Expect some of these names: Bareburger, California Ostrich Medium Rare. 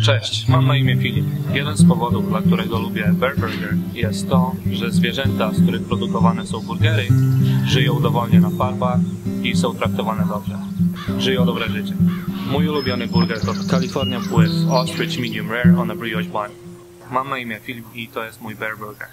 Cześć, mam na imię Filip. Jeden z powodów, dla którego lubię Bareburger, jest to, że zwierzęta, z których produkowane są burgery, żyją dowolnie na farbach i są traktowane dobrze. Żyją dobre życie. Mój ulubiony burger to California Ostrich Medium Rare on a Brioche Bun. Mam na imię Filip i to jest mój Bareburger.